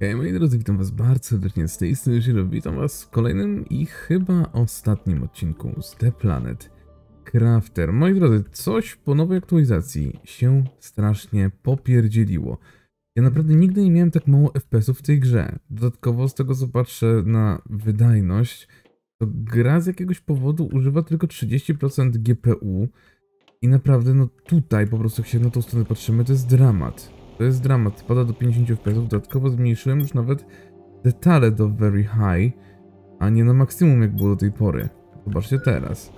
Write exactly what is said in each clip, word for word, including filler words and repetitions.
Hej moi drodzy, witam was bardzo serdecznie, z tej strony Shiro, witam was w kolejnym i chyba ostatnim odcinku z The Planet Crafter. Moi drodzy, coś po nowej aktualizacji się strasznie popierdzieliło. Ja naprawdę nigdy nie miałem tak mało F P S-ów w tej grze. Dodatkowo z tego co patrzę na wydajność, to gra z jakiegoś powodu używa tylko trzydzieści procent G P U i naprawdę no tutaj po prostu jak się na tą stronę patrzymy, to jest dramat. To jest dramat, spada do pięćdziesięciu FPS, dodatkowo zmniejszyłem już nawet detale do very high, a nie na maksimum jak było do tej pory. Zobaczcie teraz.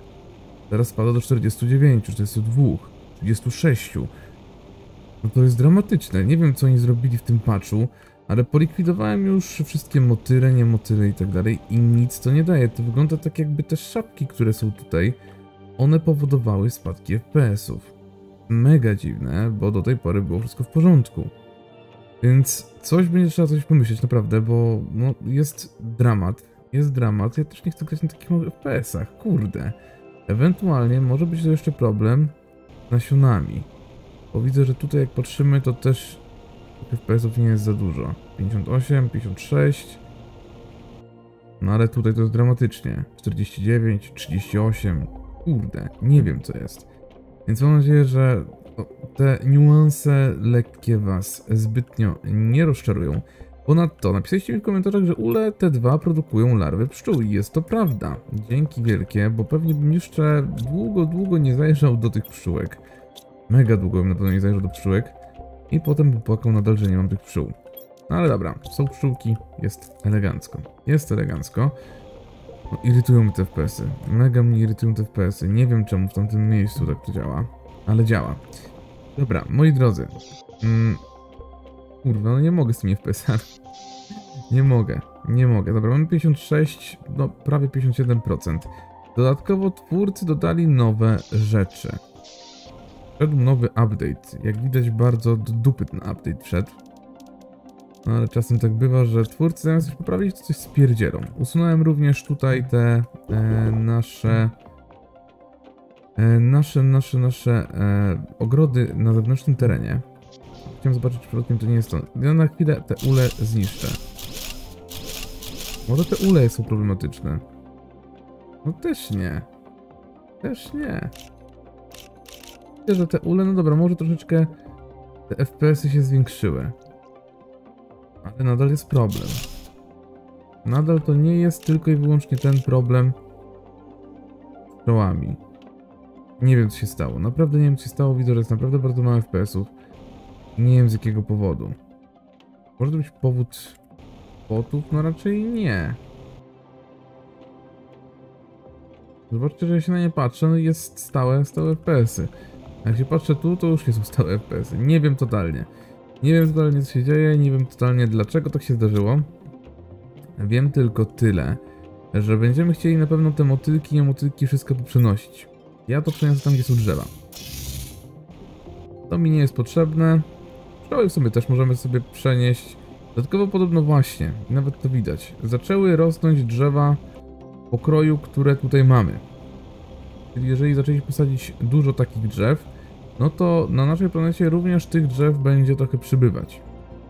Teraz spada do czterdziestu dziewięciu, czterdziestu dwóch, trzydziestu sześciu. No to jest dramatyczne, nie wiem co oni zrobili w tym patchu, ale polikwidowałem już wszystkie motyle, nie motyle i tak dalej i nic to nie daje. To wygląda tak jakby te szapki, które są tutaj, one powodowały spadki F P S-ów. Mega dziwne, bo do tej pory było wszystko w porządku. Więc coś będzie trzeba coś pomyśleć, naprawdę, bo no, jest dramat. Jest dramat. Ja też nie chcę grać na takich małych F P S-ach, kurde. Ewentualnie może być to jeszcze problem z nasionami. Bo widzę, że tutaj jak patrzymy, to też F P S-ów nie jest za dużo. pięćdziesiąt osiem, pięćdziesiąt sześć. No ale tutaj to jest dramatycznie. czterdzieści dziewięć, trzydzieści osiem. Kurde, nie wiem co jest. Więc mam nadzieję, że te niuanse lekkie was zbytnio nie rozczarują. Ponadto napisaliście mi w komentarzach, że Ule T dwa produkują larwy pszczół i jest to prawda. Dzięki wielkie, bo pewnie bym jeszcze długo, długo nie zajrzał do tych pszczółek. Mega długo bym na pewno nie zajrzał do pszczółek i potem bym płakał nadal, że nie mam tych pszczół. No ale dobra, są pszczółki, jest elegancko. Jest elegancko. No, irytują mnie te F P S-y. Mega mnie irytują te F P S-y. Nie wiem czemu w tamtym miejscu tak to działa, ale działa. Dobra, moi drodzy. Mm, kurwa, no nie mogę z tymi F P S-ami. Nie mogę, nie mogę. Dobra, mamy pięćdziesiąt sześć, no prawie pięćdziesiąt siedem procent. Dodatkowo twórcy dodali nowe rzeczy. Wszedł nowy update. Jak widać bardzo do dupy ten update wszedł. No ale czasem tak bywa, że twórcy zamiast coś poprawić, to coś spierdzielą. Usunąłem również tutaj te e, nasze, e, nasze, nasze, nasze e, ogrody na zewnętrznym terenie. Chciałem zobaczyć, czy przypadkiem to nie jest to. Ja na chwilę te ule zniszczę. Może te ule są problematyczne. No też nie. Też nie. Myślę, że te ule, no dobra, może troszeczkę te F P S-y się zwiększyły. Ale nadal jest problem. Nadal to nie jest tylko i wyłącznie ten problem z pszczołami. Nie wiem co się stało. Naprawdę nie wiem co się stało. Widzę, że jest naprawdę bardzo mało F P S-ów. Nie wiem z jakiego powodu. Może to być powód botów? No raczej nie. Zobaczcie, że ja się na nie patrzę. No jest stałe, stałe F P S-y. A jak się patrzę tu, to już nie są stałe F P S-y. Nie wiem totalnie. Nie wiem totalnie co się dzieje, nie wiem totalnie dlaczego tak się zdarzyło. Wiem tylko tyle, że będziemy chcieli na pewno te motylki, nie motylki, wszystko poprzenosić. Ja to przeniosę tam, gdzie są drzewa. To mi nie jest potrzebne. Pszczoły w sumie też możemy sobie przenieść. Dodatkowo podobno właśnie, nawet to widać, zaczęły rosnąć drzewa pokroju, które tutaj mamy. Czyli jeżeli zaczęliśmy posadzić dużo takich drzew, no to na naszej planecie również tych drzew będzie trochę przybywać.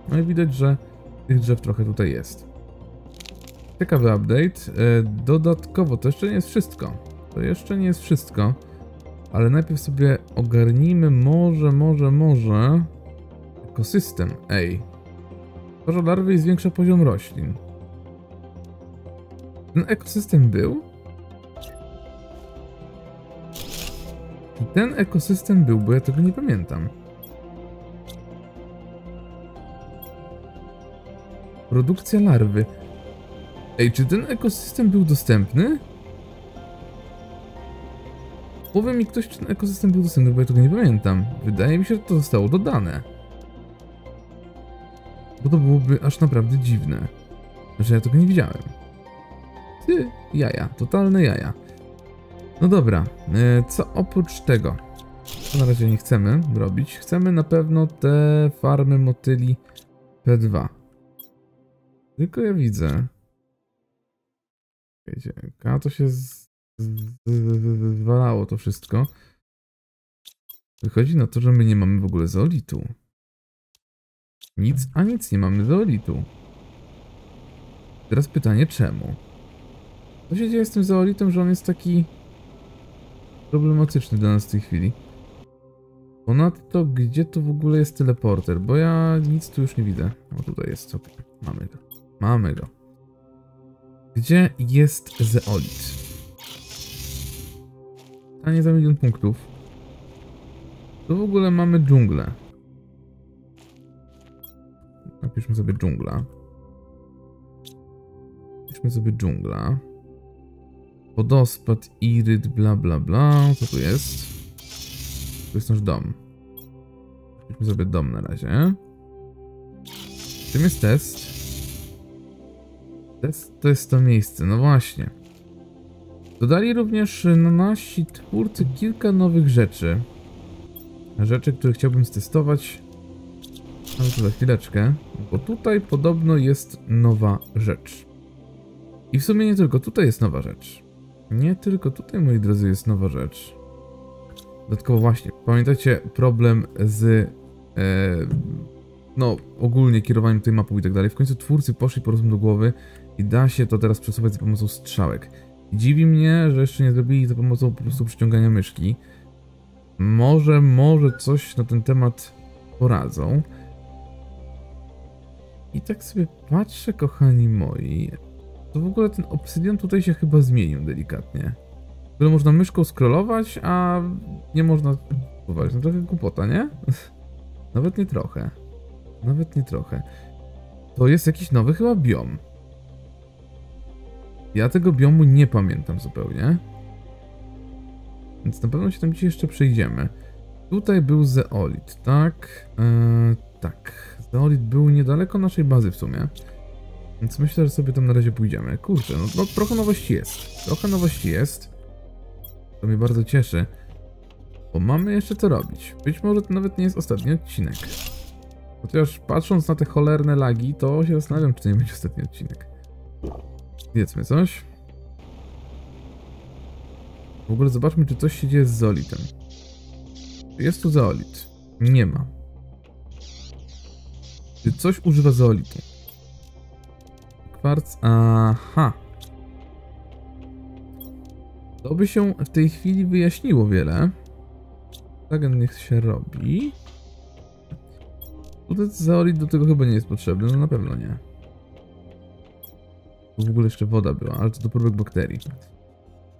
No i widać, że tych drzew trochę tutaj jest. Ciekawy update. Dodatkowo to jeszcze nie jest wszystko. To jeszcze nie jest wszystko. Ale najpierw sobie ogarnijmy może, może, może... ekosystem. Ej. Dużo larwy i zwiększa poziom roślin. Ten ekosystem był? I ten ekosystem był, bo ja tego nie pamiętam. Produkcja larwy. Ej, czy ten ekosystem był dostępny? Powie mi ktoś, czy ten ekosystem był dostępny, bo ja tego nie pamiętam. Wydaje mi się, że to zostało dodane. Bo to byłoby aż naprawdę dziwne, że ja tego nie widziałem. Ty, jaja, totalne jaja. No dobra, co oprócz tego? To na razie nie chcemy robić. Chcemy na pewno te farmy motyli P dwa. Tylko ja widzę. Wiecie, a to się zwalało to wszystko. Wychodzi na to, że my nie mamy w ogóle zeolitu. Nic, a nic nie mamy zeolitu. Teraz pytanie, czemu? Co się dzieje z tym zeolitem, że on jest taki problematyczny dla nas w tej chwili? Ponadto, gdzie tu w ogóle jest teleporter? Bo ja nic tu już nie widzę. O, tutaj jest. Okay. Mamy go. Mamy go. Gdzie jest zeolit? A nie za milion punktów. Tu w ogóle mamy dżunglę. Napiszmy sobie dżungla. Napiszmy sobie dżungla. Wodospad, iryt, bla bla bla. Co tu jest? Tu jest nasz dom. Napiszmy sobie dom na razie. Czym jest test? Test to jest to miejsce, no właśnie. Dodali również no, nasi twórcy kilka nowych rzeczy. Rzeczy, które chciałbym stestować. Ale to za chwileczkę. Bo tutaj podobno jest nowa rzecz. I w sumie nie tylko tutaj jest nowa rzecz. Nie tylko tutaj, moi drodzy, jest nowa rzecz. Dodatkowo właśnie, pamiętajcie problem z... E, no ogólnie kierowaniem tej mapą i tak dalej. W końcu twórcy poszli po rozum do głowy i da się to teraz przesuwać za pomocą strzałek. Dziwi mnie, że jeszcze nie zrobili za pomocą po prostu przyciągania myszki. Może, może coś na ten temat poradzą. I tak sobie patrzę, kochani moi. To w ogóle ten obsydian tutaj się chyba zmienił delikatnie. Tyle można myszką scrollować, a nie można uważać. No trochę głupota, nie? Nawet nie trochę. Nawet nie trochę. To jest jakiś nowy chyba biom. Ja tego biomu nie pamiętam zupełnie. Więc na pewno się tam dzisiaj jeszcze przejdziemy. Tutaj był zeolit, tak? Eee, tak. Zeolit był niedaleko naszej bazy w sumie. Więc myślę, że sobie tam na razie pójdziemy. Kurczę, no, no trochę nowości jest. Trochę nowości jest. To mnie bardzo cieszy. Bo mamy jeszcze co robić. Być może to nawet nie jest ostatni odcinek. Chociaż patrząc na te cholerne lagi, to się zastanawiam, czy to nie będzie ostatni odcinek. Jedzmy coś. W ogóle zobaczmy, czy coś się dzieje z zeolitem. Czy jest tu zeolit? Nie ma. Czy coś używa zeolitu? Kwarc. Aha. To by się w tej chwili wyjaśniło wiele. Tak, niech się robi. Tutaj zeolit do tego chyba nie jest potrzebny, no na pewno nie. W ogóle jeszcze woda była, ale to do próbek bakterii.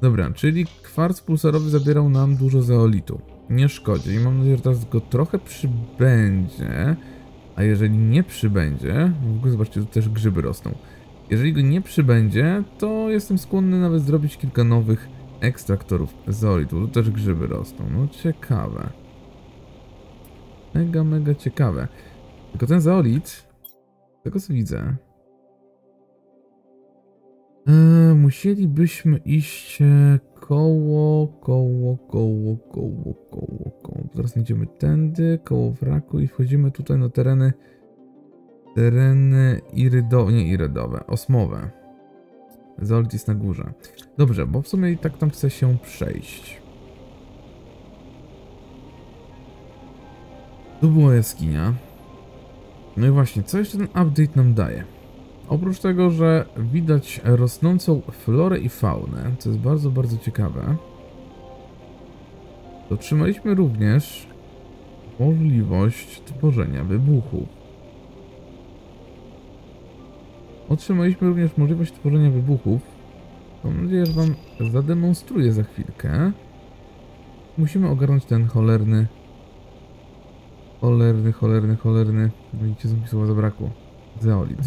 Dobra, czyli kwarc pulsarowy zabierał nam dużo zeolitu. Nie szkodzi i mam nadzieję, że teraz go trochę przybędzie. A jeżeli nie przybędzie, w ogóle zobaczcie, tu też grzyby rosną. Jeżeli go nie przybędzie, to jestem skłonny nawet zrobić kilka nowych ekstraktorów zeolitu. Tu też grzyby rosną, no ciekawe. Mega, mega ciekawe. Tylko ten zeolit, tego co widzę... Eee, musielibyśmy iść koło, koło, koło, koło, koło, koło. Teraz idziemy tędy, koło wraku i wchodzimy tutaj na tereny, tereny irydowe, nie irydowe, osmowe. Zeolit jest na górze. Dobrze, bo w sumie i tak tam chce się przejść. Tu była jaskinia. No i właśnie, co jeszcze ten update nam daje? Oprócz tego, że widać rosnącą florę i faunę, co jest bardzo, bardzo ciekawe, otrzymaliśmy również możliwość tworzenia wybuchu. Otrzymaliśmy również możliwość tworzenia wybuchów. Mam nadzieję, że wam zademonstruję za chwilkę. Musimy ogarnąć ten cholerny, cholerny, cholerny, cholerny, widzicie, co mi słowa zabrakło, zeolit.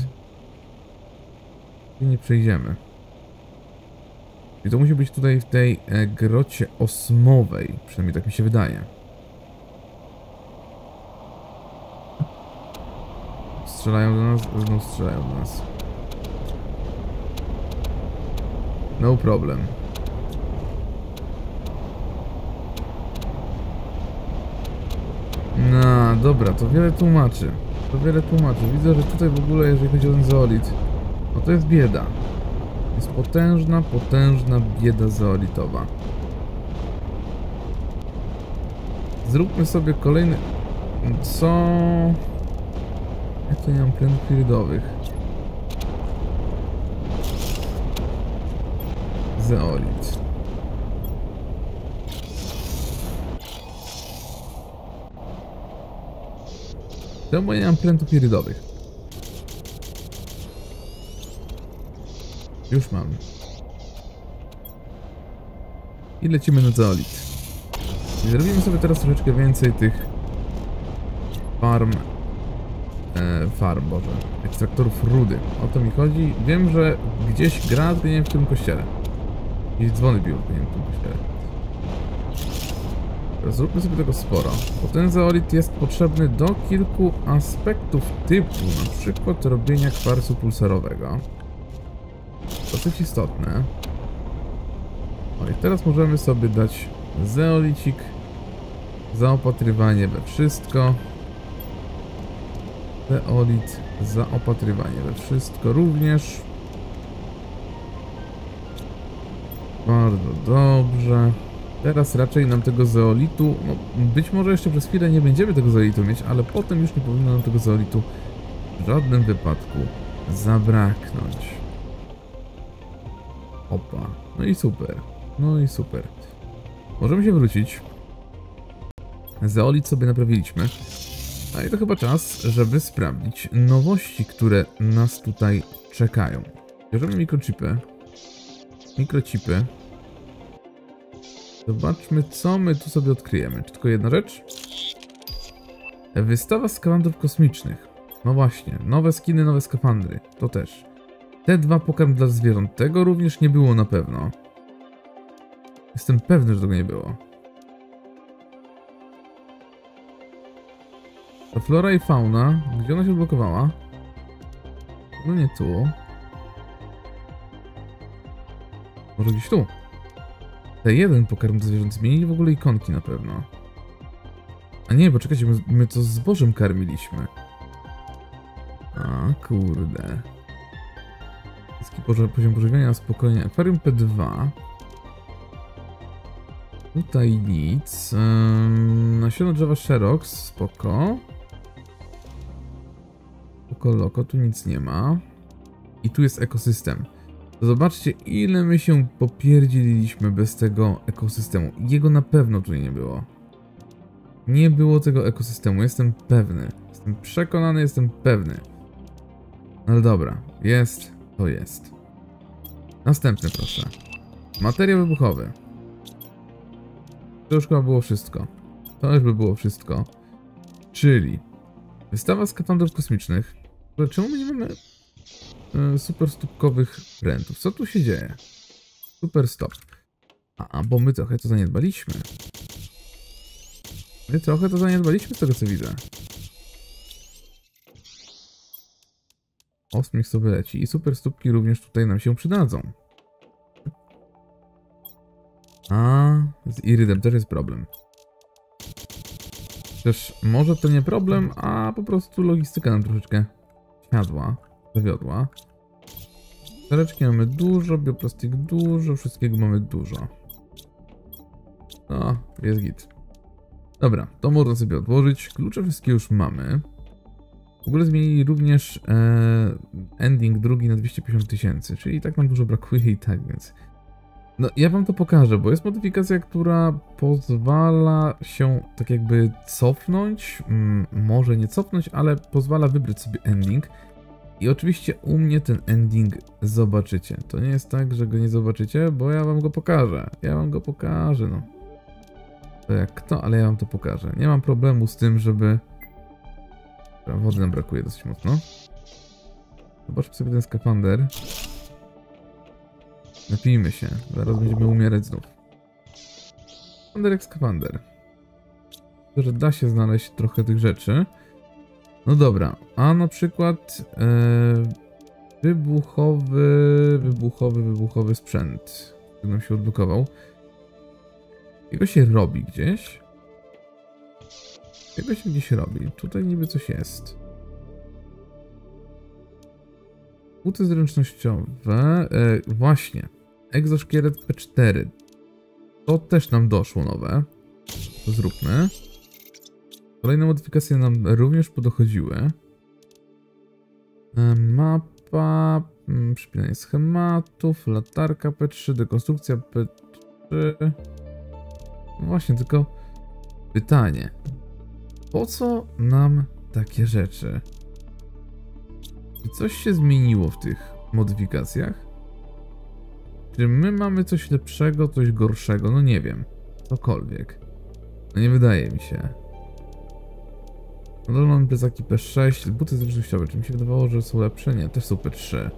I nie przejdziemy. I to musi być tutaj w tej e, grocie osmowej. Przynajmniej tak mi się wydaje. Strzelają do nas? No, strzelają do nas. No problem. No dobra, to wiele tłumaczy. To wiele tłumaczy. Widzę, że tutaj w ogóle, jeżeli chodzi o ten zeolit, no to jest bieda. Jest potężna, potężna bieda zeolitowa. Zróbmy sobie kolejny... Co? Ja tu nie mam plenów irydowych. zaolić. To bo nie mam prętów irydowych. Już mam. I lecimy na zeolit. I zrobimy sobie teraz troszeczkę więcej tych farm... E, farm, boże. Ekstraktorów rudy. O to mi chodzi. Wiem, że gdzieś gra nie w tym kościele. Gdzieś dzwony bił nie w tym kościele. Teraz zróbmy sobie tego sporo. Bo ten zeolit jest potrzebny do kilku aspektów typu, na przykład robienia kwarcu pulsarowego. Dosyć istotne. O, i teraz możemy sobie dać zeolicik, zaopatrywanie we wszystko. Zeolit, zaopatrywanie we wszystko również. Bardzo dobrze. Teraz raczej nam tego zeolitu, no być może jeszcze przez chwilę nie będziemy tego zeolitu mieć, ale potem już nie powinno nam tego zeolitu w żadnym wypadku zabraknąć. Opa, no i super, no i super. Możemy się wrócić. Zeolit sobie naprawiliśmy. A i to chyba czas, żeby sprawdzić nowości, które nas tutaj czekają. Bierzemy mikrochipy. Mikrochipy. Zobaczmy, co my tu sobie odkryjemy. Czy tylko jedna rzecz? Wystawa skafandrów kosmicznych. No właśnie, nowe skiny, nowe skafandry. To też. Te dwa pokarm dla zwierząt. Tego również nie było na pewno. Jestem pewny, że tego nie było. Ta flora i fauna. Gdzie ona się odblokowała? No nie tu. Może gdzieś tu. Te jeden pokarm dla zwierząt zmienili w ogóle ikonki na pewno. A nie, bo czekajcie, my, my to zbożem karmiliśmy. A kurde. Poziom pożywienia na spokojnie. Akwarium P dwa. Tutaj nic. Ym, nasiona drzewa Sherox. Spoko. Okoloko. Tu nic nie ma. I tu jest ekosystem. Zobaczcie, ile my się popierdzieliliśmy bez tego ekosystemu. Jego na pewno tutaj nie było. Nie było tego ekosystemu. Jestem pewny. Jestem przekonany, jestem pewny. Ale dobra. Jest. To jest. Następny, proszę. Materiał wybuchowy. To już chyba było wszystko. To już by było wszystko. Czyli wystawa skafandrów kosmicznych. Ale czemu my nie mamy y, superstópkowych prętów? Co tu się dzieje? Super stop. A, bo my trochę to zaniedbaliśmy. My trochę to zaniedbaliśmy z tego, co widzę. Osmich sobie leci i super stópki również tutaj nam się przydadzą. A z irydem też jest problem. Też może to nie problem, a po prostu logistyka nam troszeczkę siadła, zawiodła. Stareczki mamy dużo, bioplastik dużo, wszystkiego mamy dużo. No, jest git. Dobra, to można sobie odłożyć. Klucze wszystkie już mamy. W ogóle zmienili również e, ending drugi na dwieście pięćdziesiąt tysięcy, czyli i tak nam dużo brakuje i tak, więc... No, ja wam to pokażę, bo jest modyfikacja, która pozwala się tak jakby cofnąć, mm, może nie cofnąć, ale pozwala wybrać sobie ending. I oczywiście u mnie ten ending zobaczycie. To nie jest tak, że go nie zobaczycie, bo ja wam go pokażę. Ja wam go pokażę, no. To jak to, ale ja wam to pokażę. Nie mam problemu z tym, żeby... Wody nam brakuje dosyć mocno. Zobaczmy sobie ten skafander. Napijmy się. Zaraz będziemy umierać znów. Skafander jak skafander. Myślę, że da się znaleźć trochę tych rzeczy. No dobra. A na przykład yy, wybuchowy, wybuchowy, wybuchowy sprzęt, który nam się odblokował. Jego się robi gdzieś. Tego się gdzieś robi. Tutaj niby coś jest. Buty zręcznościowe. E, właśnie. Egzoszkielet P cztery. To też nam doszło nowe. To zróbmy. Kolejne modyfikacje nam również podochodziły. E, mapa Przypinanie schematów, latarka P trzy, dekonstrukcja P trzy. Właśnie, tylko pytanie. Po co nam takie rzeczy? Czy coś się zmieniło w tych modyfikacjach? Czy my mamy coś lepszego, coś gorszego? No nie wiem. Cokolwiek. No nie wydaje mi się. No mamy plecaki P sześć, buty zręcznościowe. Czy mi się wydawało, że są lepsze? Nie, też są P trzy.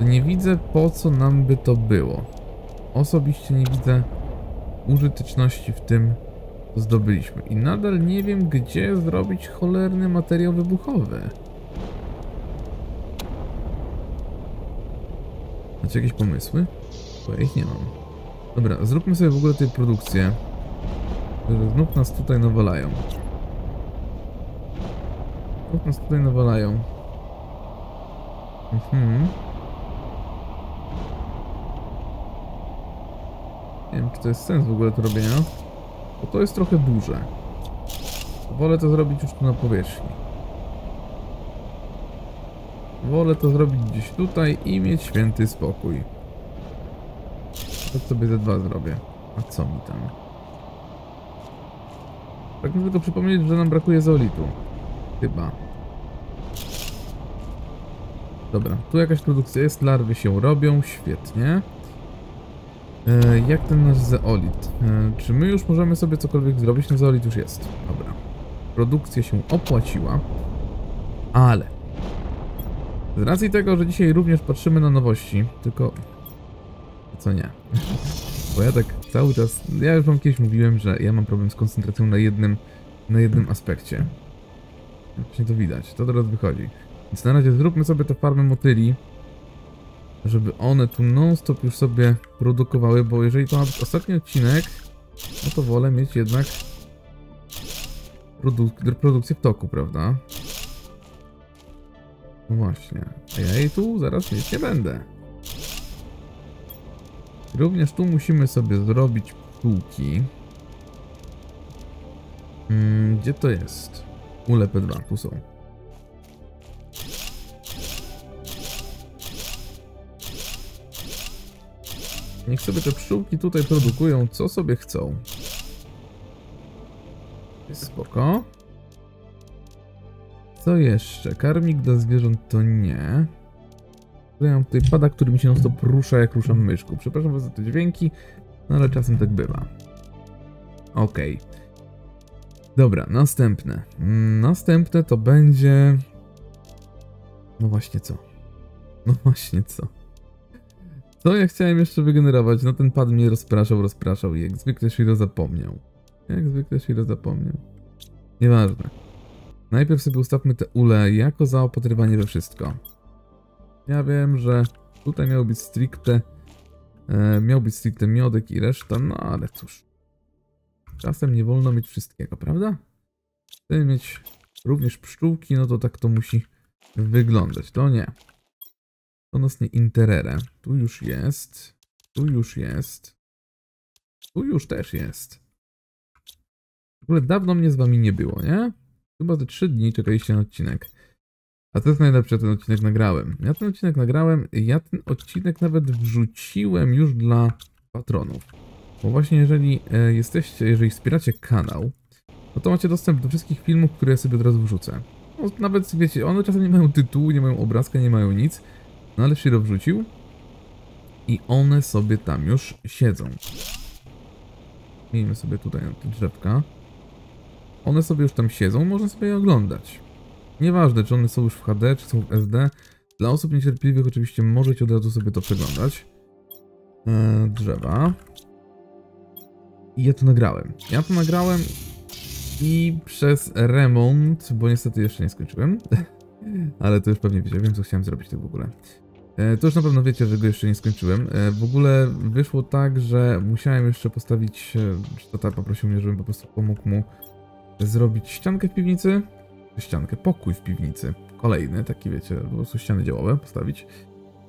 Nie widzę, po co nam by to było. Osobiście nie widzę użyteczności w tym, co zdobyliśmy. I nadal nie wiem, gdzie zrobić cholerny materiał wybuchowy. Macie jakieś pomysły? Bo ja ich nie mam. Dobra, zróbmy sobie w ogóle tę produkcję. Znów nas tutaj nawalają. Znów nas tutaj nawalają. Mhm. Nie wiem, czy to jest sens w ogóle to robienia. Bo to jest trochę duże. Wolę to zrobić już tu na powierzchni. Wolę to zrobić gdzieś tutaj i mieć święty spokój. To sobie ze dwa zrobię. A co mi tam? Tak muszę tylko przypomnieć, że nam brakuje zeolitu. Chyba. Dobra, tu jakaś produkcja jest, larwy się robią, świetnie. E, jak ten nasz zeolit? E, czy my już możemy sobie cokolwiek zrobić? No zeolit już jest. Dobra. Produkcja się opłaciła. Ale z racji tego, że dzisiaj również patrzymy na nowości, tylko... Co nie? Bo ja tak cały czas... Ja już wam kiedyś mówiłem, że ja mam problem z koncentracją na jednym... na jednym aspekcie. Właśnie to widać, to teraz wychodzi. Więc na razie zróbmy sobie te farmy motyli, żeby one tu non-stop już sobie produkowały, bo jeżeli to ma być ostatni odcinek, no to wolę mieć jednak produk- produkcję w toku, prawda? No właśnie, a ja jej tu zaraz mieć nie będę. Również tu musimy sobie zrobić półki. Hmm, gdzie to jest? Ule P dwa, tu są. Niech sobie te pszczółki tutaj produkują, co sobie chcą. Jest spoko. Co jeszcze? Karmik dla zwierząt to nie. Ja mam tutaj pada, który mi się non-stop rusza, jak ruszam myszką. Przepraszam was za te dźwięki, no ale czasem tak bywa. Okej. Okay. Dobra, następne. Następne to będzie... No właśnie co? No właśnie co? Co ja chciałem jeszcze wygenerować? No ten pad mnie rozpraszał, rozpraszał i jak zwykle Shiro zapomniał. Jak zwykle Shiro zapomniał. Nieważne. Najpierw sobie ustawmy te ule jako zaopatrywanie we wszystko. Ja wiem, że tutaj miał być stricte... E, miał być stricte miodek i reszta, no ale cóż. Czasem nie wolno mieć wszystkiego, prawda? Chcemy mieć również pszczółki, no to tak to musi wyglądać. To nie. To nas nie interere. Tu już jest. Tu już jest. Tu już też jest. W ogóle dawno mnie z wami nie było, nie? Chyba te trzy dni czekaliście na odcinek. A to jest najlepsze, ten odcinek nagrałem. Ja ten odcinek nagrałem, ja ten odcinek nawet wrzuciłem już dla patronów. Bo właśnie jeżeli jesteście, jeżeli wspieracie kanał, no to macie dostęp do wszystkich filmów, które ja sobie od razu wrzucę. No, nawet wiecie, one czasem nie mają tytułu, nie mają obrazka, nie mają nic. No ale Shiro wrzucił i one sobie tam już siedzą. Miejmy sobie tutaj na te drzewka. One sobie już tam siedzą, można sobie je oglądać. Nieważne, czy one są już w H D, czy są w S D. Dla osób niecierpliwych oczywiście możecie od razu sobie to przeglądać. Eee, drzewa. I ja to nagrałem. Ja to nagrałem i przez remont, bo niestety jeszcze nie skończyłem. Ale to już pewnie wiecie, wiem co chciałem zrobić tak w ogóle. E, to już na pewno wiecie, że go jeszcze nie skończyłem. E, w ogóle wyszło tak, że musiałem jeszcze postawić... E, tata poprosił mnie, żebym po prostu pomógł mu zrobić ściankę w piwnicy. Ściankę, pokój w piwnicy. Kolejny, taki wiecie, po prostu ściany działowe postawić.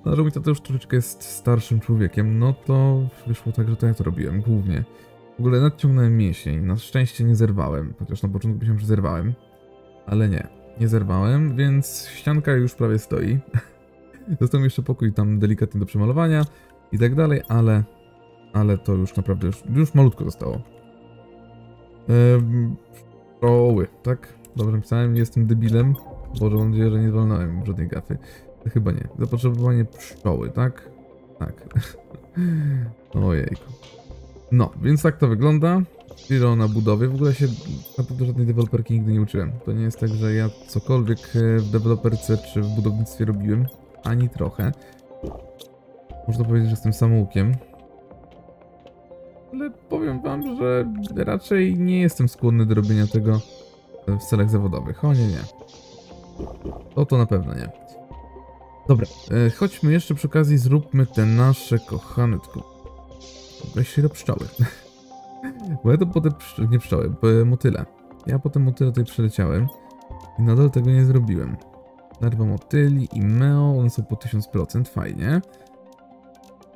No, że mój tata już troszeczkę jest starszym człowiekiem, no to wyszło tak, że to ja to robiłem głównie. W ogóle nadciągnąłem mięsień, na szczęście nie zerwałem, chociaż na początku myślałem, że zerwałem. Ale nie, nie zerwałem, więc ścianka już prawie stoi. Został mi jeszcze pokój tam delikatnie do przemalowania i tak dalej, ale, ale to już naprawdę, już, już malutko zostało. Ehm, Stoły, tak? Dobrze pisałem, nie jestem debilem. Boże, mam nadzieję, że nie zwalnąłem żadnej gafy. Chyba nie. Zapotrzebowanie pszczoły, tak? Tak. Ojejku. No, więc tak to wygląda. Zero na budowie. W ogóle się naprawdę żadnej deweloperki nigdy nie uczyłem. To nie jest tak, że ja cokolwiek w deweloperce czy w budownictwie robiłem. Ani trochę. Można powiedzieć, że jestem samoukiem. Ale powiem wam, że raczej nie jestem skłonny do robienia tego w celach zawodowych. O nie, nie. To to na pewno nie. Dobra, e, chodźmy jeszcze przy okazji, zróbmy te nasze kochane... Tylko... Weź się do pszczoły. Bo ja to potem... Pszcz... Nie pszczoły, motyle. Ja potem motyle tutaj przeleciałem i nadal tego nie zrobiłem. Larwa motyli i meo, one są po tysiąc procent, fajnie.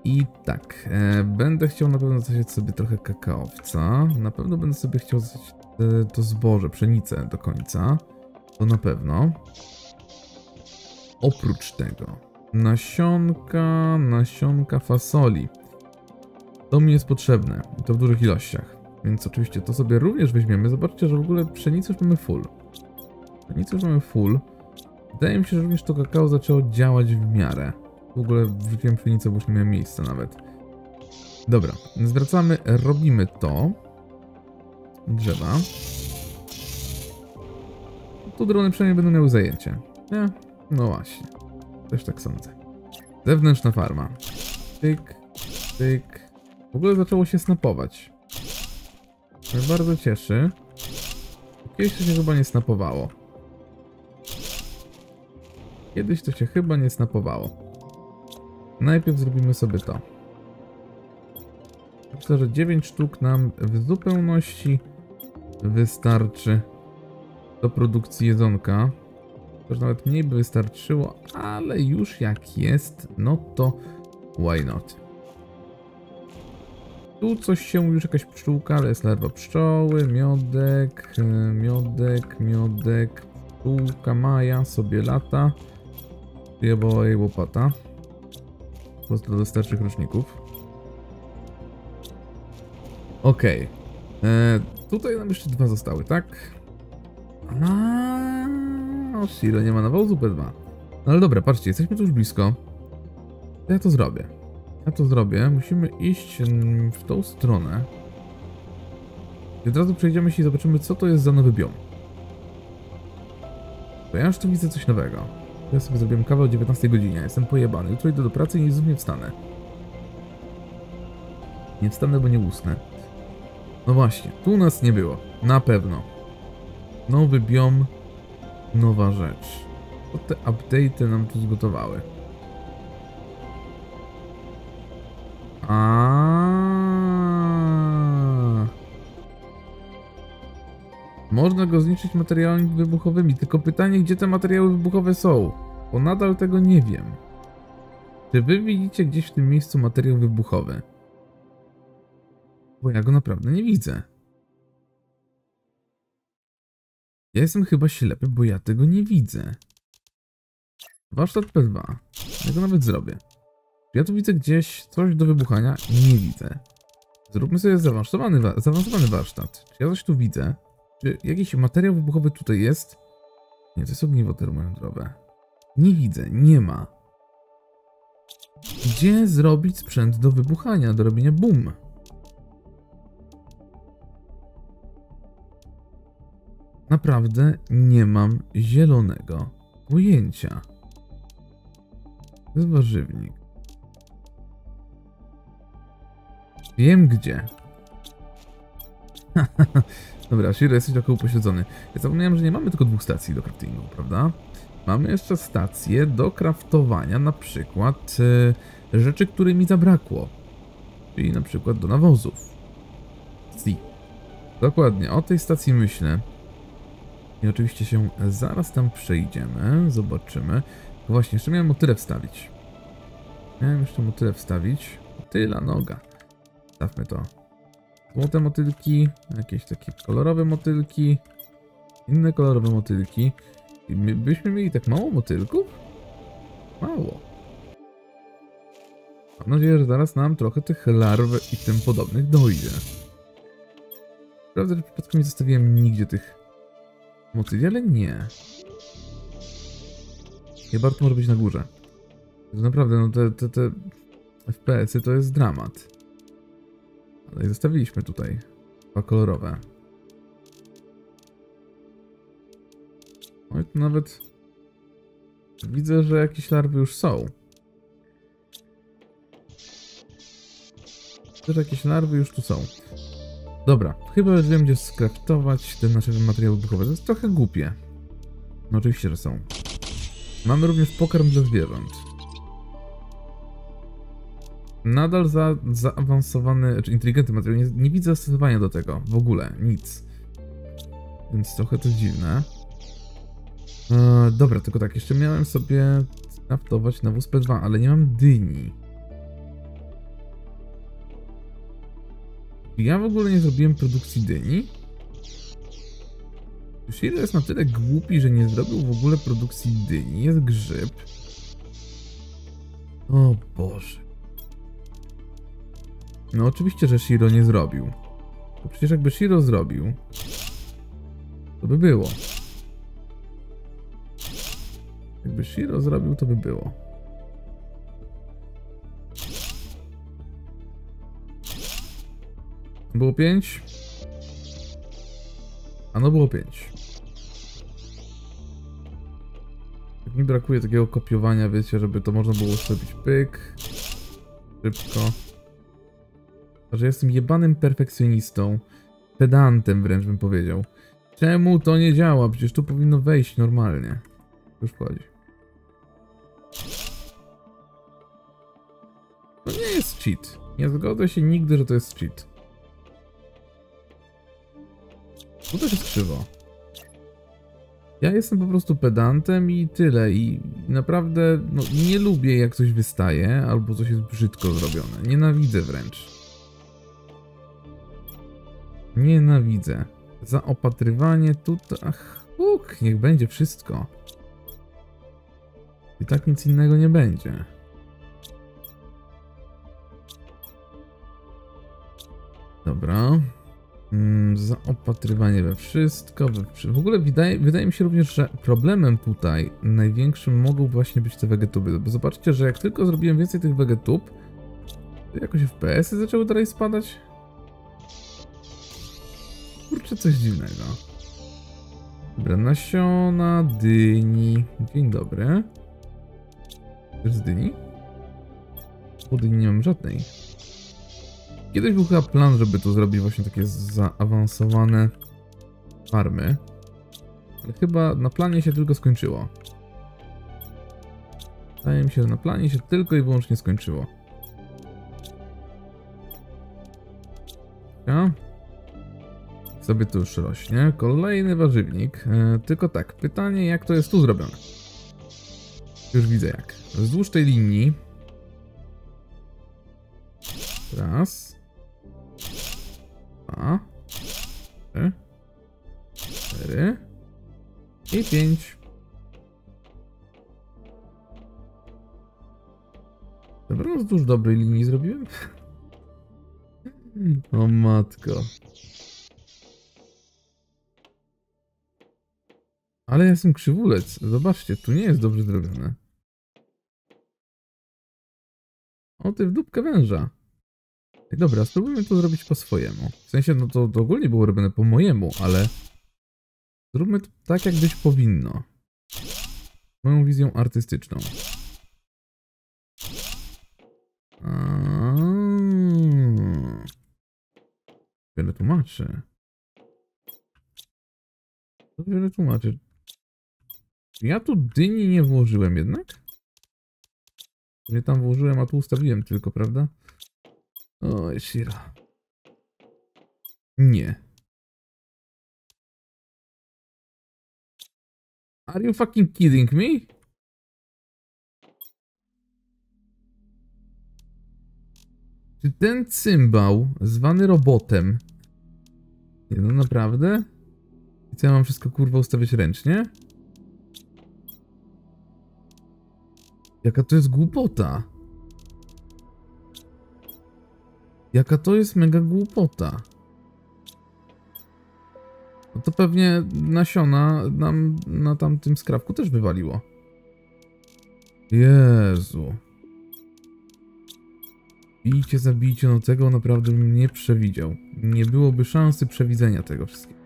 I tak, e, będę chciał na pewno zasiedzieć sobie trochę kakaowca. Na pewno będę sobie chciał zasiedzieć e, to zboże, pszenicę do końca. To na pewno. Oprócz tego nasionka, nasionka fasoli. To mi jest potrzebne i to w dużych ilościach. Więc oczywiście to sobie również weźmiemy. Zobaczcie, że w ogóle pszenicy już mamy full. Pszenicy już mamy full. Wydaje mi się, że również to kakao zaczęło działać w miarę. W ogóle wrzuciłem pszenicę, bo już nie miałem miejsca nawet. Dobra, zwracamy, robimy to. Drzewa. Tu drony przynajmniej będą miały zajęcie. Nie? No właśnie. Też tak sądzę. Zewnętrzna farma. Tyk, tyk. W ogóle zaczęło się snapować. Mnie bardzo cieszy. Kiedyś to się chyba nie snapowało. Kiedyś to się chyba nie snapowało. Najpierw zrobimy sobie to. Myślę, że dziewięć sztuk nam w zupełności wystarczy do produkcji jedzonka. To już nawet mniej by wystarczyło, ale już jak jest, no to why not. Tu coś się mówi, już jakaś pszczółka, ale jest larwa pszczoły, miodek, miodek, miodek, pszczółka maja sobie lata. Wyjebała jej łopata. Po prostu do starszych roczników. Okej. Okay. Tutaj nam jeszcze dwa zostały, tak? Aaaa, o Shiro, nie ma na wozu P dwa. No ale dobra, patrzcie, jesteśmy tu już blisko. To ja to zrobię. Ja to zrobię. Musimy iść w tą stronę. I od razu przejdziemy się i zobaczymy, co to jest za nowy biom. Bo ja już tu widzę coś nowego. Ja sobie zrobiłem kawę o dziewiętnastej godzinie. Jestem pojebany. Jutro idę do pracy i nie znów nie wstanę. Nie wstanę, bo nie usnę. No właśnie, tu nas nie było. Na pewno. Nowy biom, nowa rzecz. Co te update'y nam tu zgotowały? Aaaa. Można go zniszczyć materiałami wybuchowymi, tylko pytanie, gdzie te materiały wybuchowe są? Bo nadal tego nie wiem. Czy wy widzicie gdzieś w tym miejscu materiał wybuchowy? Bo ja go naprawdę nie widzę. Ja jestem chyba ślepy, bo ja tego nie widzę. Warsztat P dwa. Ja go nawet zrobię. Ja tu widzę gdzieś coś do wybuchania? Nie widzę. Zróbmy sobie zaawansowany, wa zaawansowany warsztat. Czy ja coś tu widzę? Czy jakiś materiał wybuchowy tutaj jest? Nie, to jest ogniwo termojądrowe. Nie widzę, nie ma. Gdzie zrobić sprzęt do wybuchania, do robienia boom? Naprawdę nie mam zielonego pojęcia. To jest warzywnik. Wiem gdzie. Dobra, Shiro, jesteś trochę upośledzony. Ja zapomniałem, że nie mamy tylko dwóch stacji do craftingu, prawda? Mamy jeszcze stację do craftowania, na przykład yy, rzeczy, których mi zabrakło. Czyli na przykład do nawozów. Si. Dokładnie, o tej stacji myślę. I oczywiście się zaraz tam przejdziemy, zobaczymy. Właśnie, jeszcze miałem motyle wstawić. Miałem jeszcze motyle wstawić. Motyla noga. Stawmy to. Złote motylki, jakieś takie kolorowe motylki, inne kolorowe motylki. I my byśmy mieli tak mało motylków? Mało. Mam nadzieję, że zaraz nam trochę tych larw i tym podobnych dojdzie. Prawda, że przypadkiem nie zostawiłem nigdzie tych motyli, ale nie. Chyba to może być na górze. Naprawdę, no te, te, te F P S-y to jest dramat. Ale i zostawiliśmy tutaj dwa kolorowe. No i to nawet widzę, że jakieś larwy już są. Widzę, że jakieś larwy już tu są. Dobra, chyba będziemy gdzieś skraftować te nasze materiały buchowe. To jest trochę głupie. No oczywiście, że są. Mamy również pokarm dla zwierząt. Nadal za zaawansowany, czy inteligentny materiał. Nie, nie widzę zastosowania do tego. W ogóle. Nic. Więc trochę to dziwne. Eee, dobra, tylko tak. Jeszcze miałem sobie skraftować na W P dwa, ale nie mam dyni. Ja w ogóle nie zrobiłem produkcji dyni. Shiro jest na tyle głupi, że nie zrobił w ogóle produkcji dyni. Jest grzyb. O Boże. No oczywiście, że Shiro nie zrobił. Bo przecież jakby Shiro zrobił, to by było. Jakby Shiro zrobił, to by było. Było pięć. A no było pięć. Mi brakuje takiego kopiowania, wiecie, żeby to można było zrobić pyk. Szybko. Że jestem jebanym perfekcjonistą. Pedantem wręcz bym powiedział. Czemu to nie działa? Przecież tu powinno wejść normalnie. Już wchodzi. To nie jest cheat. Nie zgodzę się nigdy, że to jest cheat. Bo to jest krzywo. Ja jestem po prostu pedantem i tyle. I naprawdę no, nie lubię, jak coś wystaje albo coś jest brzydko zrobione. Nienawidzę wręcz. Nienawidzę. Zaopatrywanie tutaj... Ach, uk, niech będzie wszystko. I tak nic innego nie będzie. Dobra. Mm, zaopatrywanie we wszystko. We... W ogóle wydaje, wydaje mi się również, że problemem tutaj największym mogą właśnie być te wegetuby. Bo zobaczcie, że jak tylko zrobiłem więcej tych wegetub, to jakoś F P S-y zaczęły dalej spadać. Kurczę, coś dziwnego. Dobra, nasiona, dyni. Dzień dobry. Też z dyni? O, dyni nie mam żadnej. Kiedyś był chyba plan, żeby tu zrobić właśnie takie zaawansowane farmy. Ale chyba na planie się tylko skończyło. Wydaje mi się, że na planie się tylko i wyłącznie skończyło. Ja? Sobie tu już rośnie. Kolejny warzywnik. Yy, tylko tak, pytanie jak to jest tu zrobione. Już widzę jak. Wzdłuż tej linii. Raz. Dwa. Trzy. Cztery. I pięć. Dobra, wzdłuż dobrej linii zrobiłem. O matko. Ale ja jestem krzywulec. Zobaczcie, tu nie jest dobrze zrobione. O, ty w dupkę węża. I dobra, spróbujmy to zrobić po swojemu. W sensie, no to, to ogólnie było robione po mojemu, ale... Zróbmy to tak, jak być powinno. Moją wizją artystyczną. Wiele tłumaczy. To wiele tłumaczy. Ja tu dyni nie włożyłem jednak? Nie tam włożyłem, a tu ustawiłem tylko, prawda? Oj, Shiro. Nie. Are you fucking kidding me? Czy ten cymbał, zwany robotem... Nie no, naprawdę? I co, ja mam wszystko kurwa ustawiać ręcznie? Jaka to jest głupota. Jaka to jest mega głupota. No to pewnie nasiona nam na tamtym skrawku też wywaliło. Jezu. Bijcie, zabijcie, no tego naprawdę bym nie przewidział. Nie byłoby szansy przewidzenia tego wszystkiego.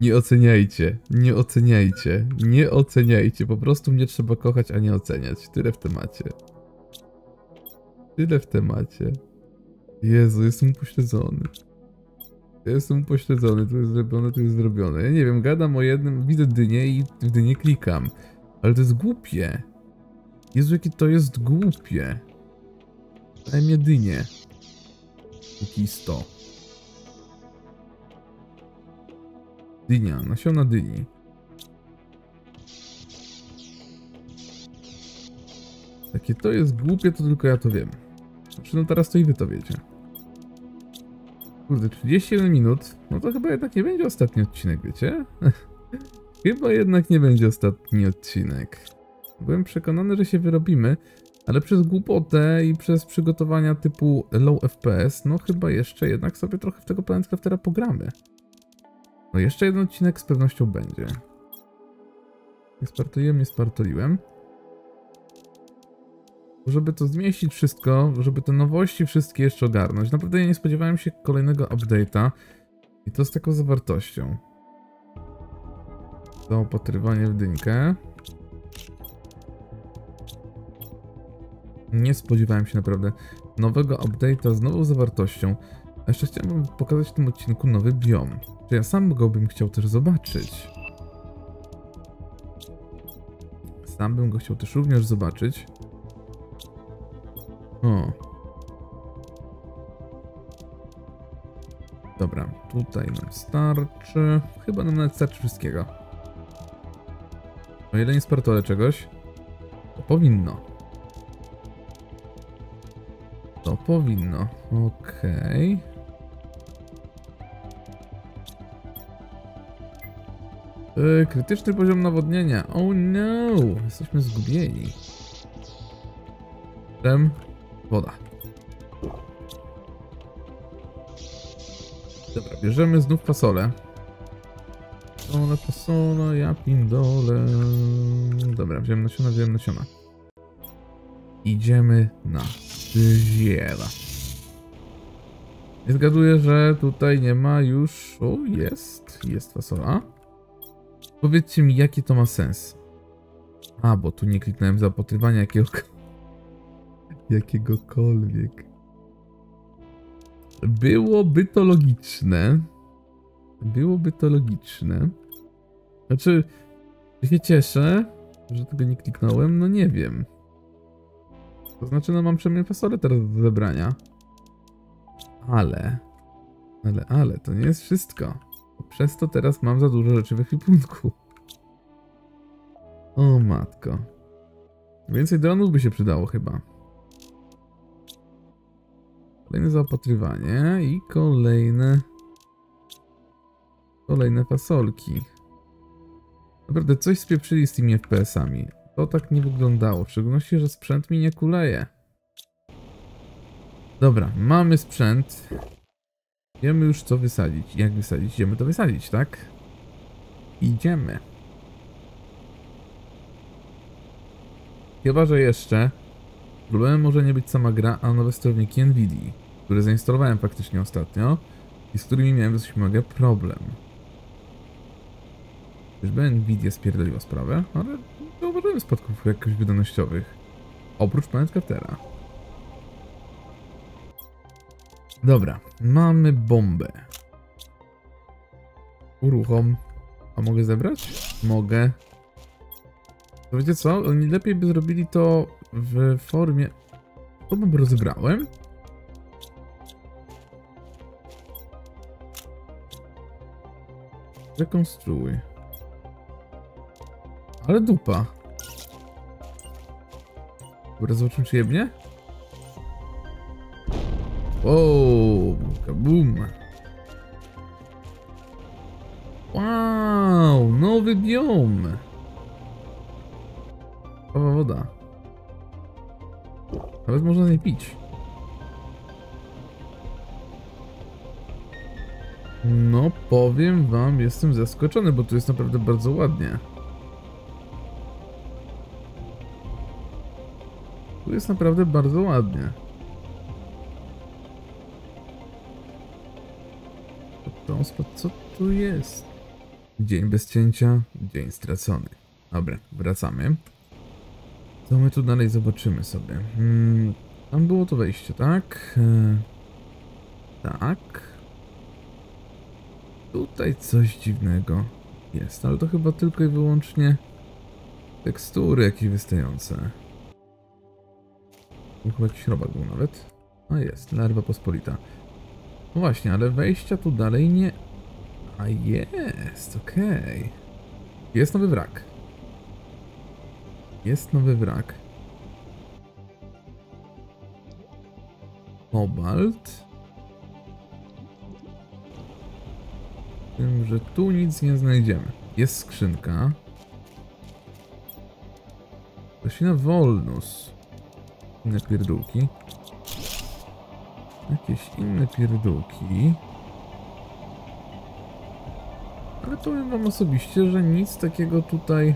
Nie oceniajcie, nie oceniajcie, nie oceniajcie. Po prostu mnie trzeba kochać, a nie oceniać. Tyle w temacie. Tyle w temacie. Jezu, jestem upośledzony. Jestem upośledzony, to jest zrobione, to jest zrobione. Ja nie wiem, gadam o jednym, widzę dynię i w dynię klikam. Ale to jest głupie. Jezu, jakie to jest głupie. Daj mnie dynię. Póki sto. Dynia, nasiona dyni. Takie to jest głupie, to tylko ja to wiem. Znaczy, no teraz to i wy to wiecie. Kurde, trzydzieści jeden minut. No to chyba jednak nie będzie ostatni odcinek, wiecie? Chyba jednak nie będzie ostatni odcinek. Byłem przekonany, że się wyrobimy, ale przez głupotę i przez przygotowania typu low F P S, no chyba jeszcze jednak sobie trochę w tego Planet Craftera pogramy. No jeszcze jeden odcinek z pewnością będzie. Nie spartoliłem, nie spartoliłem. Żeby to zmieścić wszystko, żeby te nowości wszystkie jeszcze ogarnąć. Naprawdę ja nie spodziewałem się kolejnego update'a. I to z taką zawartością. To opatrywanie w dynkę. Nie spodziewałem się naprawdę nowego update'a z nową zawartością. A jeszcze chciałem wam pokazać w tym odcinku nowy biom. Czy ja sam go bym chciał też zobaczyć. Sam bym go chciał też również zobaczyć. O. Dobra, tutaj nam starczy. Chyba nam nawet starczy wszystkiego. O ile nie spartolę czegoś, to powinno. To powinno. Okej. Okay. Yy, krytyczny poziom nawodnienia. Oh no! Jesteśmy zgubieni. Potem woda. Dobra, bierzemy znów fasolę. Fasola, fasola, ja pindolę. Dobra, wziąłem nasiona, wziąłem nasiona. Idziemy na ziela. Nie zgaduję, że tutaj nie ma już... O, jest. Jest fasola. Powiedzcie mi, jaki to ma sens. A, bo tu nie kliknąłem zapatrywania jakiegokolwiek. Jakiegokolwiek. Byłoby to logiczne. Byłoby to logiczne. Znaczy, się cieszę, że tego nie kliknąłem. No nie wiem. To znaczy, no mam przynajmniej fasolę teraz do zebrania. Ale. Ale, ale, to nie jest wszystko. Przez to teraz mam za dużo rzeczy w ekwipunku. O matko. Więcej dronów by się przydało chyba. Kolejne zaopatrywanie i kolejne... Kolejne fasolki. Naprawdę coś spieprzyli z tymi F P S-ami. To tak nie wyglądało, w szczególności, że sprzęt mi nie kuleje. Dobra, mamy sprzęt. Wiemy już co wysadzić. Jak wysadzić? Idziemy to wysadzić, tak? Idziemy. Chyba, że jeszcze problemem może nie być sama gra, a nowe sterowniki NVIDII, które zainstalowałem faktycznie ostatnio i z którymi miałem dosyć mega problem. Czyżby NVIDIA spierdoliła sprawę, ale zauważyłem spadków jakoś wydajnościowych. Oprócz Planet Craftera. Dobra, mamy bombę. Uruchom. A mogę zebrać? Mogę. To wiecie co? Oni lepiej by zrobili to w formie... To bym rozebrałem. Rekonstruuj. Ale dupa. Dobra, zobaczymy czy jebnie. Wow, kabum. Wow, Wow, nowy biom. Kawa woda. Nawet można z niej pić. No powiem wam, jestem zaskoczony, bo tu jest naprawdę bardzo ładnie. Tu jest naprawdę bardzo ładnie. Co tu jest? Dzień bez cięcia, dzień stracony. Dobra, wracamy. Co my tu dalej zobaczymy sobie? Hmm, tam było to wejście, tak? E, tak. Tutaj coś dziwnego jest, ale to chyba tylko i wyłącznie tekstury jakieś wystające. Chyba jakiś robak był nawet. A jest, larwa pospolita. No właśnie, ale wejścia tu dalej nie... A jest, okej. Okay. Jest nowy wrak. Jest nowy wrak. Kobalt. Tym, że tu nic nie znajdziemy. Jest skrzynka. Roślina Wolnus. Inne pierdółki. Jakieś inne pierdółki. Ale powiem wam osobiście, że nic takiego tutaj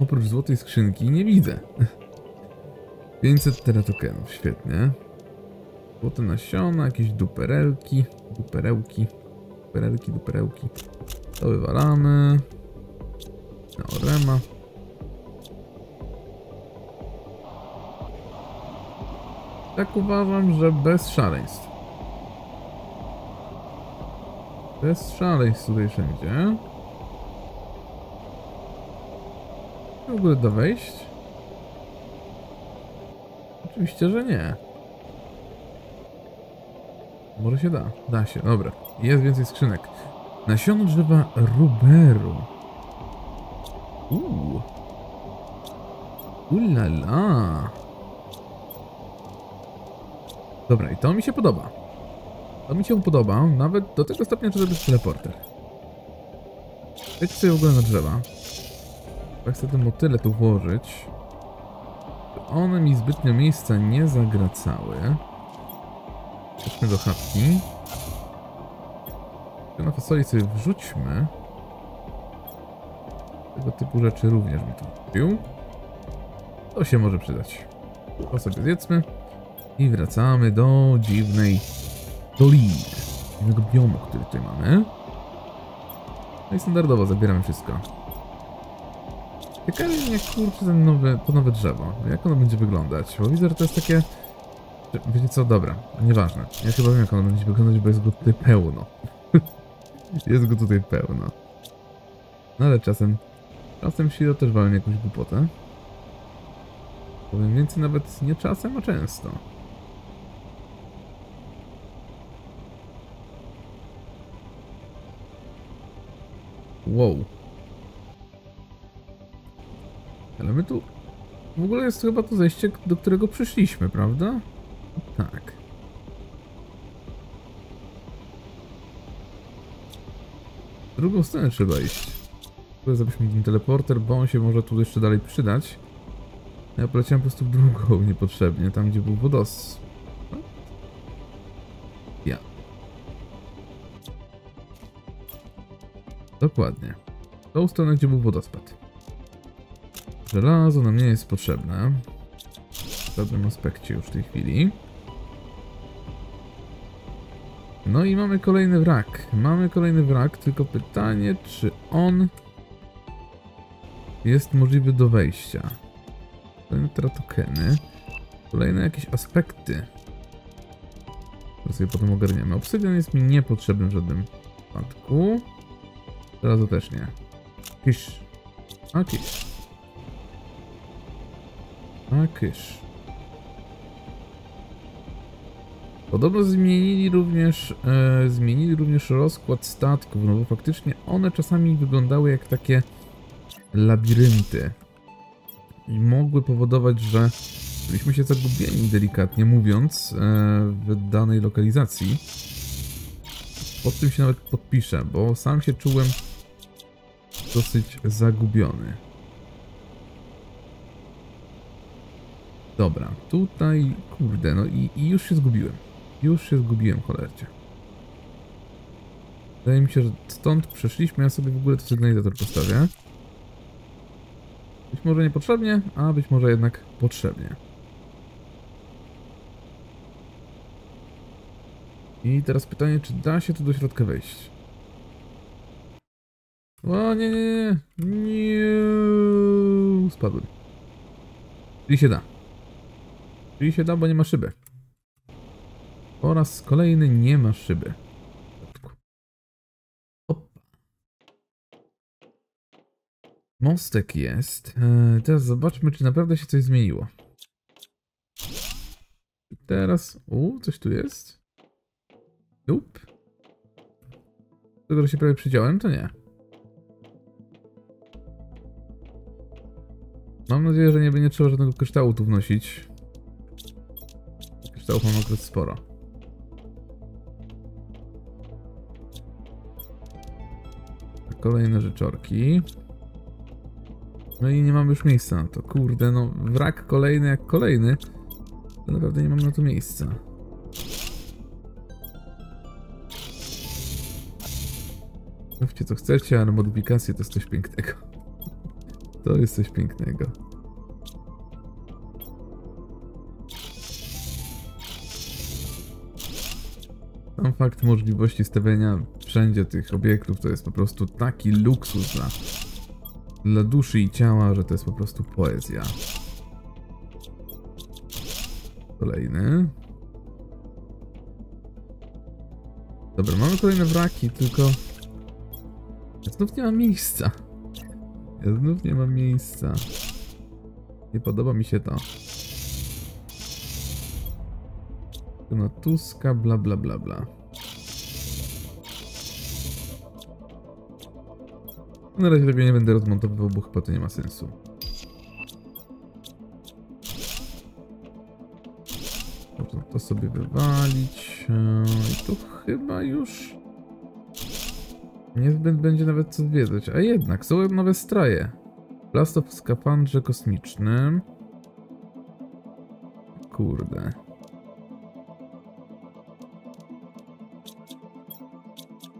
oprócz złotej skrzynki nie widzę. pięćset teratokenów, świetnie. Złote nasiona, jakieś duperelki, duperełki, duperelki, duperełki. To wywalamy. Teorema. Tak uważam, że bez szaleństw. Bez szaleństw tutaj wszędzie. W ogóle da wejść? Oczywiście, że nie. Może się da. Da się, dobra. Jest więcej skrzynek. Nasiono drzewa ruberu. Uuu. Ulala. Dobra, i to mi się podoba. To mi się podoba, nawet do tego stopnia, że to jest teleporter. Wejdźcie sobie w ogóle na drzewa. Ja chcę te motyle tu włożyć. One mi zbytnio miejsca nie zagracały. Wejdźmy do chatki. Na fasoli sobie wrzućmy. Tego typu rzeczy również bym tu kupił. To się może przydać. To sobie zjedzmy. I wracamy do dziwnej doliny. Dziwnego biomu, który tutaj mamy. No i standardowo zabieramy wszystko. Ciekawe mnie, kurczę, ten nowy, to nowe drzewo. Jak ono będzie wyglądać? Bo widzę, że to jest takie... Wiecie co? Dobra, nieważne. Ja chyba wiem, jak ono będzie wyglądać, bo jest go tutaj pełno. Jest go tutaj pełno. No ale czasem... Czasem się też walnie jakąś głupotę. Powiem więcej, nawet nie czasem, a często. Wow. Ale my tu... W ogóle jest chyba to zejście, do którego przyszliśmy, prawda? Tak. W drugą stronę trzeba iść. Tutaj zrobiliśmy ten teleporter, bo on się może tu jeszcze dalej przydać. Ja poleciałem po prostu w drugą niepotrzebnie, tam gdzie był wodos. Ja. Dokładnie. Tą stronę, gdzie był wodospad. Żelazo nam nie jest potrzebne. W dobrym aspekcie już w tej chwili. No i mamy kolejny wrak. Mamy kolejny wrak, tylko pytanie, czy on jest możliwy do wejścia. Kolejne teratokeny. Kolejne jakieś aspekty. To sobie potem ogarniemy. Obsydian jest mi niepotrzebny w żadnym przypadku. Teraz to też nie. Kisz. A kisz. A kisz. Podobno zmienili również, e, zmienili również rozkład statków, no bo faktycznie one czasami wyglądały jak takie labirynty. I mogły powodować, że byliśmy się zagubieni, delikatnie mówiąc, w danej lokalizacji. Pod tym się nawet podpiszę, bo sam się czułem dosyć zagubiony. Dobra, tutaj, kurde, no i, i już się zgubiłem. Już się zgubiłem, cholercie. Wydaje mi się, że stąd przeszliśmy. Ja sobie w ogóle ten sygnalizator postawię. Być może niepotrzebnie, a być może jednak potrzebnie. I teraz pytanie, czy da się tu do środka wejść? O nie, nie, nie, nie. Spadłem. Czyli się da. Czyli się da, bo nie ma szyby. Po raz kolejny nie ma szyby. Opa. Mostek jest. Eee, teraz zobaczmy, czy naprawdę się coś zmieniło. I teraz... U, coś tu jest. Dup. Tego, że się prawie przydziałem, to nie. Mam nadzieję, że nie będzie trzeba żadnego kryształu tu wnosić. Kryształów mam okres sporo. Kolejne rzeczorki. No i nie mamy już miejsca na to. Kurde, no wrak kolejny jak kolejny. To naprawdę nie mamy na to miejsca. Mówcie co chcecie, ale modyfikacje to jest coś pięknego. To jest coś pięknego. Sam fakt możliwości stawienia wszędzie tych obiektów to jest po prostu taki luksus dla, dla duszy i ciała, że to jest po prostu poezja. Kolejny. Dobra, mamy kolejne wraki, tylko... Ja znów nie ma miejsca. Ja znów nie mam miejsca. Nie podoba mi się to. Na Tuska, bla bla bla bla. Na razie tego nie będę rozmontowywał, bo chyba to nie ma sensu. Można to sobie wywalić. I tu chyba już niezbyt będzie nawet co zwiedzać. A jednak, są nowe straje. Plast w skafandrze kosmicznym. Kurde.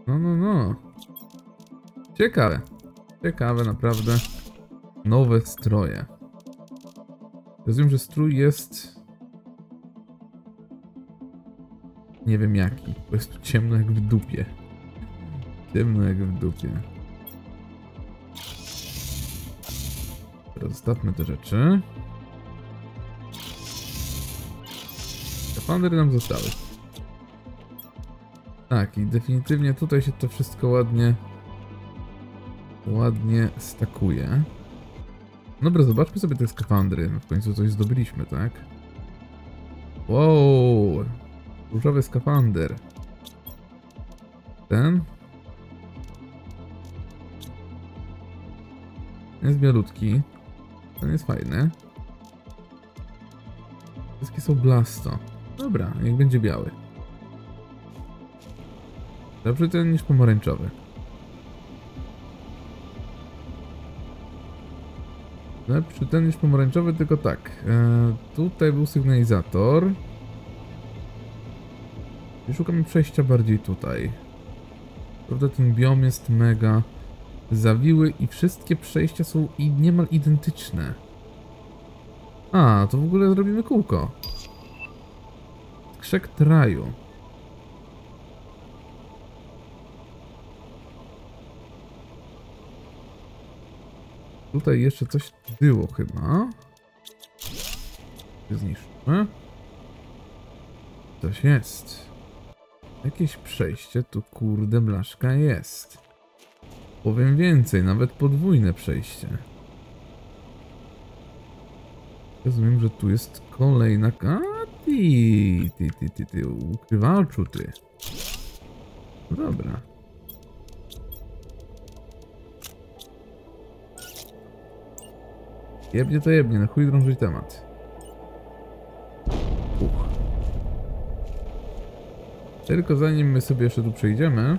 No, no, no. Ciekawe. Ciekawe naprawdę. Nowe stroje. Rozumiem, że strój jest... Nie wiem jaki. Po prostu ciemno jak w dupie. Ciemno jak w dupie. Teraz zostawmy te rzeczy. Skafandery nam zostały. Tak, i definitywnie tutaj się to wszystko ładnie, ładnie stakuje. Dobra, zobaczmy sobie te skafandry. No w końcu coś zdobyliśmy, tak? Wow! Różowy skafander. Ten? Ten jest bialutki. Ten jest fajny. Wszystkie są blasto. Dobra, niech będzie biały. Lepszy ten niż pomarańczowy. Lepszy ten niż pomarańczowy, tylko tak. Eee, tutaj był sygnalizator. I szukamy przejścia bardziej tutaj. Prawda, ten biom jest mega zawiły i wszystkie przejścia są i niemal identyczne. A, to w ogóle zrobimy kółko. Krzek traju. Tutaj jeszcze coś było chyba. Zniszczmy. Coś jest. Jakieś przejście tu kurde blaszka jest. Powiem więcej, nawet podwójne przejście. Rozumiem, że tu jest kolejna... A, ty, ty, ty, ty, ty, ukrywaczu ty. Dobra. Jebnie to jebnie, na chuj drążyć temat. Uch. Tylko zanim my sobie jeszcze tu przejdziemy,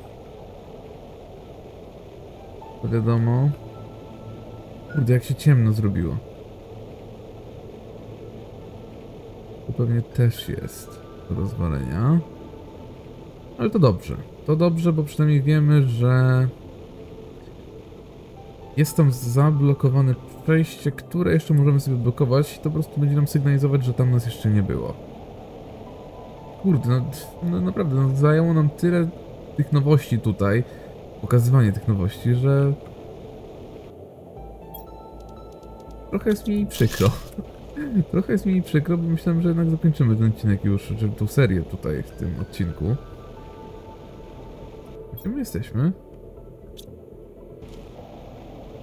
To wiadomo. Kurde, jak się ciemno zrobiło. To pewnie też jest do rozwalenia. Ale to dobrze. To dobrze, bo przynajmniej wiemy, że jest tam zablokowane przejście, które jeszcze możemy sobie blokować. To po prostu będzie nam sygnalizować, że tam nas jeszcze nie było. Kurde, no, no naprawdę, no, zajęło nam tyle tych nowości tutaj, pokazywanie tych nowości, że trochę jest mi przykro. Trochę jest mi przykro, bo myślałem, że jednak zakończymy ten odcinek już, czy tą serię tutaj w tym odcinku. Gdzie my jesteśmy?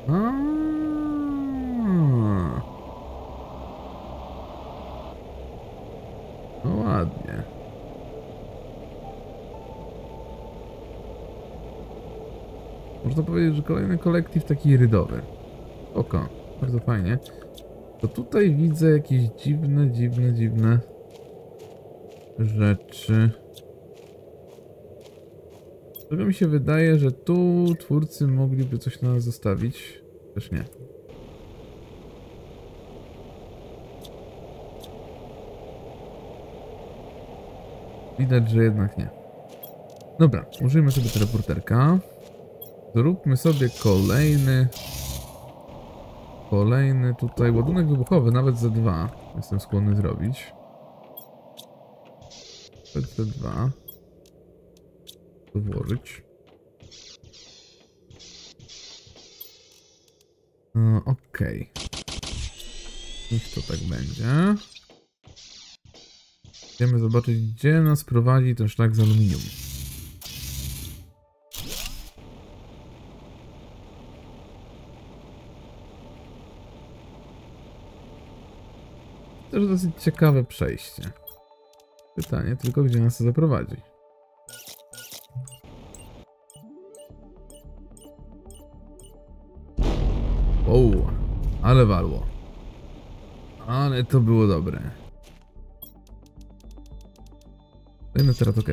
Aaaa. No ładnie. Można powiedzieć, że kolejny kolektyw taki rydowy. Oko, bardzo fajnie. To tutaj widzę jakieś dziwne, dziwne, dziwne rzeczy. Tylko mi się wydaje, że tu twórcy mogliby coś na nas zostawić. Też nie. Widać, że jednak nie. Dobra, użyjmy sobie teleporterka. Zróbmy sobie kolejny... Kolejny tutaj ładunek wybuchowy, nawet za dwa. Jestem skłonny zrobić. Za dwa. To włożyć. No, okej. Niech to tak będzie. Chcemy zobaczyć, gdzie nas prowadzi ten szlak z aluminium. To jest dosyć ciekawe przejście. Pytanie tylko, gdzie nas to zaprowadzi. O, ale walło. Ale to było dobre. Dajmy teraz ok.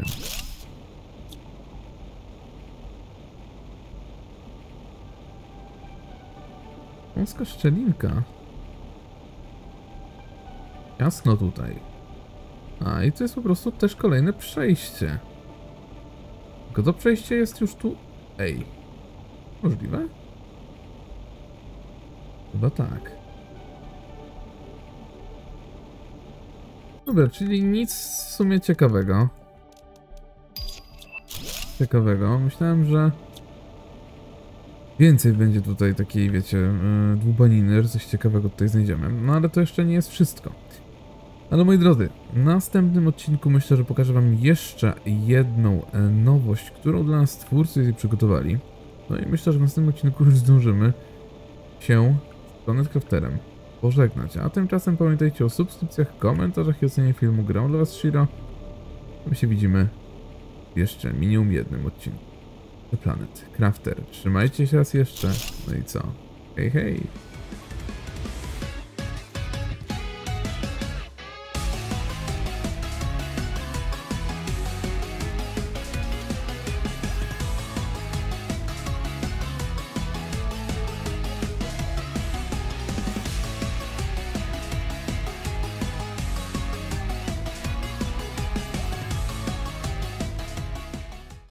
Wąska szczelinka. Jasno tutaj. A i to jest po prostu też kolejne przejście. Tylko to przejście jest już tu. Ej. Możliwe? Chyba tak. Dobra, czyli nic w sumie ciekawego. Ciekawego. Myślałem, że więcej będzie tutaj takiej, wiecie, yy, dłubaniny, że coś ciekawego tutaj znajdziemy. No ale to jeszcze nie jest wszystko. Ale moi drodzy, w następnym odcinku myślę, że pokażę wam jeszcze jedną nowość, którą dla nas twórcy przygotowali. No i myślę, że w następnym odcinku już zdążymy się z Planet Crafterem pożegnać. A tymczasem pamiętajcie o subskrypcjach, komentarzach i ocenie filmu. Grał dla was Shiro. My się widzimy w jeszcze minimum jednym odcinku. The Planet Crafter. Trzymajcie się raz jeszcze. No i co? Hej, hej!